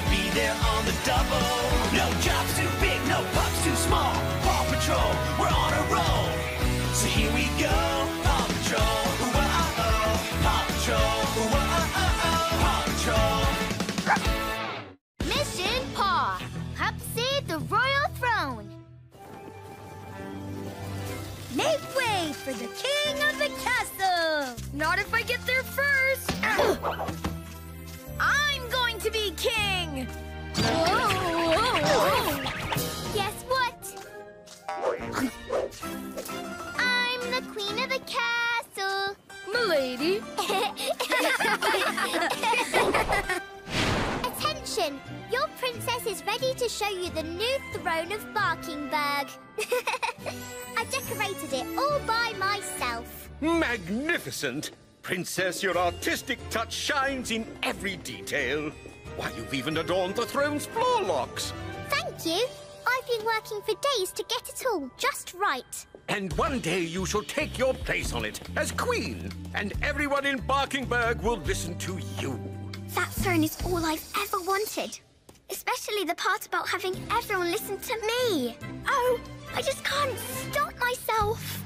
We'll be there on the double. No jobs too big, no pups too small. Paw Patrol, we're on a roll. So here we go, Paw Patrol. Whoa-oh-oh, Paw Patrol. Whoa-oh-oh, Paw Patrol. Mission Paw. Pups save the royal throne. Make way for the king of the castle. Not if I get there first. I'm going to be king! Whoa, whoa, whoa. Guess what? I'm the queen of the castle. Milady. Attention! Your princess is ready to show you the new throne of Barkingburg. I decorated it all by myself. Magnificent! Princess, your artistic touch shines in every detail. Why, you've even adorned the throne's floor locks. Thank you. I've been working for days to get it all just right. And one day you shall take your place on it as queen, and everyone in Barkingburg will listen to you. That throne is all I've ever wanted, especially the part about having everyone listen to me. Oh, I just can't stop myself.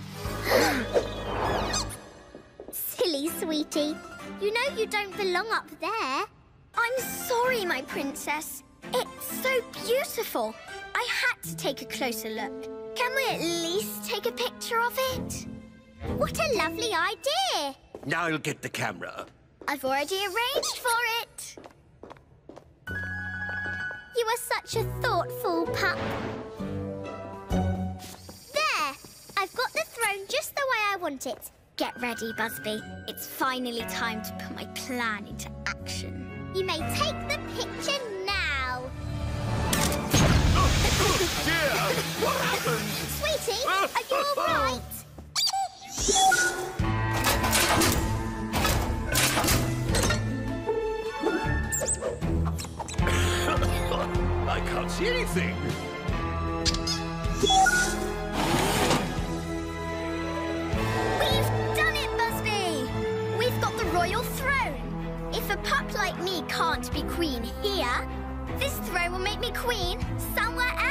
Silly sweetie. You know you don't belong up there. I'm sorry, my princess. It's so beautiful. I had to take a closer look. Can we at least take a picture of it? What a lovely idea. Now I'll get the camera. I've already arranged for it. You are such a thoughtful pup. There. I've got the throne just the way I want it. Get ready, Busby. It's finally time to put my plan into action. You may take the picture now. Oh, dear! What happened? Sweetie, are you all right? I can't see anything. We've got the royal throne. If a pup like me can't be queen here, this throne will make me queen somewhere